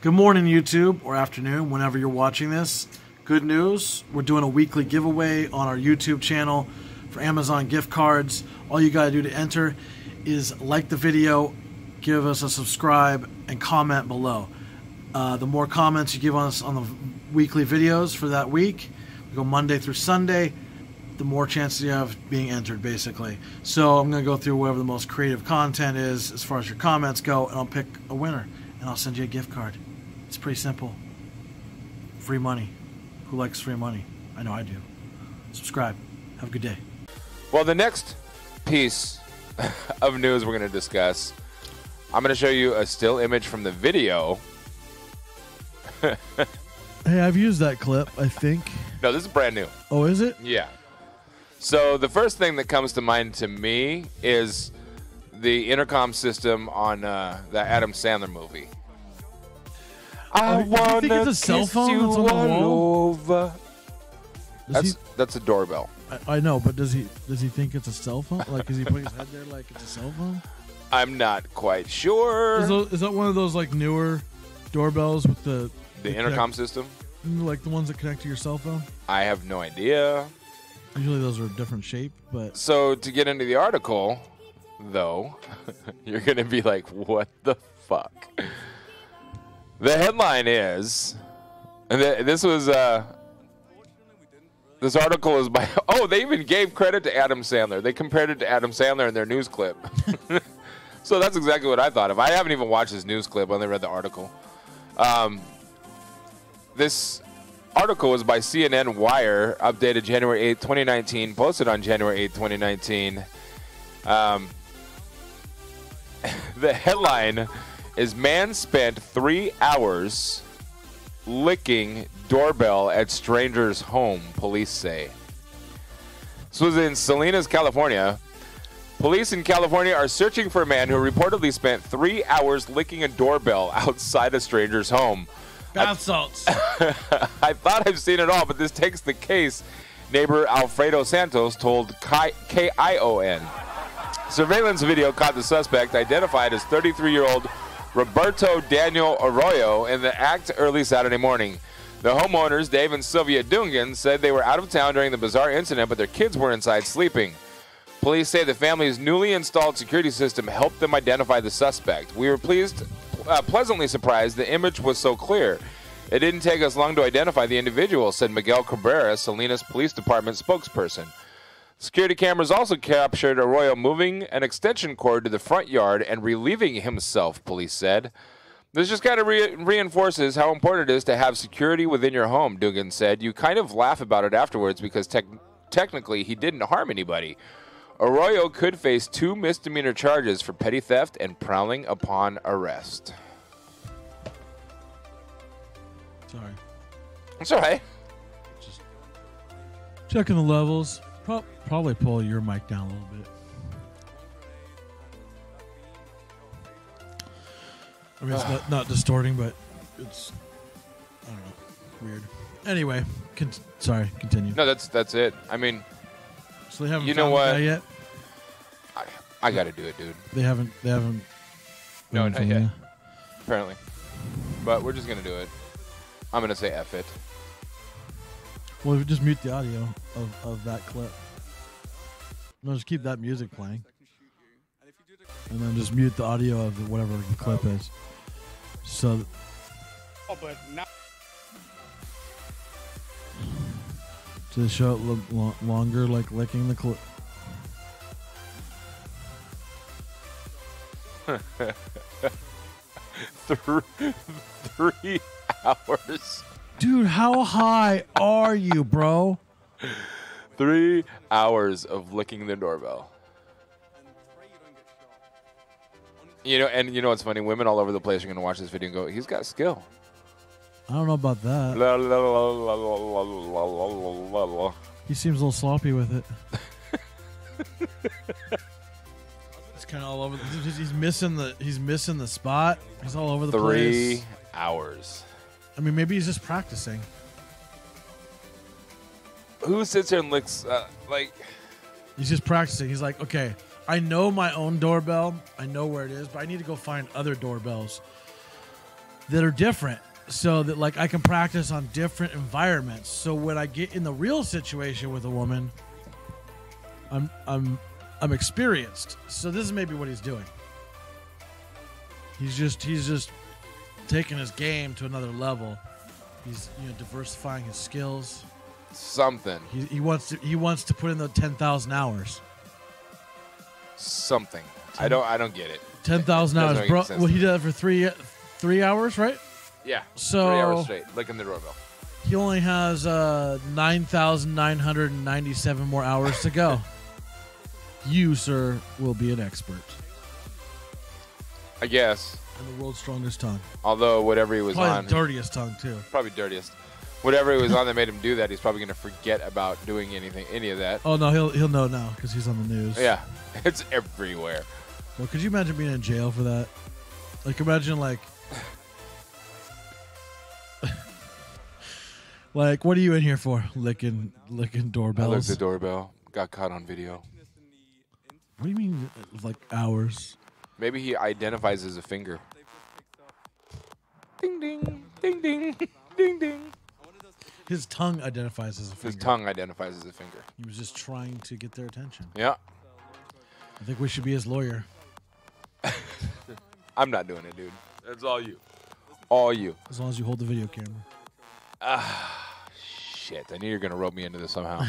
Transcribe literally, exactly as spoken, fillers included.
Good morning, YouTube, or afternoon, whenever you're watching this. Good news, we're doing a weekly giveaway on our YouTube channel for Amazon gift cards. All you gotta do to enter is like the video, give us a subscribe, and comment below. Uh, the more comments you give us on the weekly videos for that week, we go Monday through Sunday, the more chances you have being entered, basically. So I'm gonna go through whatever the most creative content is as far as your comments go, and I'll pick a winner, and I'll send you a gift card. It's pretty simple. Free money. Who likes free money? I know I do. Subscribe. Have a good day. Well, the next piece of news we're going to discuss, I'm going to show you a still image from the video. Hey, I've used that clip, I think. No, this is brand new. Oh, is it? Yeah. So the first thing that comes to mind to me is the intercom system on uh, the Adam Sandler movie. I want to kiss cell phone you that's on all over. That's, he, that's a doorbell. I, I know, but does he does he think it's a cell phone? Like, is he putting his head there like it's a cell phone? I'm not quite sure. Is, those, is that one of those like newer doorbells with the the intercom connect, system? Like the ones that connect to your cell phone? I have no idea. Usually those are a different shape, but so to get into the article, though, you're gonna be like, what the fuck? The headline is, and th this was, uh, this article is by, oh, they even gave credit to Adam Sandler. They compared it to Adam Sandler in their news clip. So that's exactly what I thought of. I haven't even watched this news clip. I only read the article. Um, this article was by C N N Wire, updated January eighth, twenty nineteen, posted on January eighth, twenty nineteen. Um, the headline is man spent three hours licking doorbell at stranger's home, police say. This was in Salinas, California. Police in California are searching for a man who reportedly spent three hours licking a doorbell outside a stranger's home. Bath salts. I, I thought I've seen it all, but this takes the case, neighbor Alfredo Santos told K I O N. Surveillance video caught the suspect, identified as thirty-three-year-old Roberto Daniel Arroyo, in the act early Saturday morning. The homeowners, Dave and Sylvia Dungan, said they were out of town during the bizarre incident, but their kids were inside sleeping. Police say the family's newly installed security system helped them identify the suspect. We were pleased, uh, pleasantly surprised the image was so clear. It didn't take us long to identify the individual, said Miguel Cabrera, Salinas Police Department spokesperson. Security cameras also captured Arroyo moving an extension cord to the front yard and relieving himself, police said. This just kind of re reinforces how important it is to have security within your home, Dugan said. You kind of laugh about it afterwards because te technically he didn't harm anybody. Arroyo could face two misdemeanor charges for petty theft and prowling upon arrest. Sorry. It's all right. Just checking the levels. Probably pull your mic down a little bit. I mean, it's uh, not, not distorting, but it's, I don't know, weird. Anyway, con sorry, continue. No, that's that's it. I mean, so they haven't, you know what? Yet? I, I got to do it, dude. They haven't. They haven't. No, not yet. That. Apparently, but we're just gonna do it. I'm gonna say F it. Well, we just mute the audio of of that clip. No, just keep that music playing, and then just mute the audio of whatever the clip oh. is. So. Oh, but now. To show it lo lo longer, like licking the clip. three, three hours. Dude, how high are you, bro? Three hours of licking the doorbell. You know, and you know what's funny? Women all over the place are going to watch this video and go, he's got skill. I don't know about that. La, la, la, la, la, la, la, la. He seems a little sloppy with it. It's kind of all over. The, he's missing the. He's missing the spot. He's all over the Three place. Three hours. I mean, maybe he's just practicing. Who sits there and licks, uh, like... He's just practicing. He's like, okay, I know my own doorbell. I know where it is, but I need to go find other doorbells. that are different, so that like I can practice on different environments. So when I get in the real situation with a woman, I'm I'm I'm experienced. So this is maybe what he's doing. He's just he's just taking his game to another level. He's you know diversifying his skills. Something. He, he wants to he wants to put in the ten thousand hours. Something. Ten, I don't I don't get it. Ten thousand hours, bro. Well, he did it for three three hours, right? Yeah, so three hours straight, like in the doorbell. He only has uh, nine thousand nine hundred ninety-seven more hours to go. You, sir, will be an expert. I guess. And the world's strongest tongue. Although, whatever he was probably on. Probably dirtiest tongue, too. Probably dirtiest. Whatever he was on that made him do that, he's probably going to forget about doing anything, any of that. Oh, no, he'll, he'll know now because he's on the news. Yeah, it's everywhere. Well, could you imagine being in jail for that? Like, imagine, like... Like, what are you in here for? Licking, licking doorbells. I licked the doorbell. Got caught on video. What do you mean, like hours? Maybe he identifies as a finger. Ding ding, ding ding, ding ding. His tongue identifies as a finger. His tongue identifies as a finger. He was just trying to get their attention. Yeah. I think we should be his lawyer. I'm not doing it, dude. That's all you. All you. As long as you hold the video camera. Ah, shit. I knew you were going to rope me into this somehow.